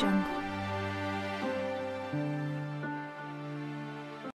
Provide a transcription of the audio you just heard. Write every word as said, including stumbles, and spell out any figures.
Audiojungle.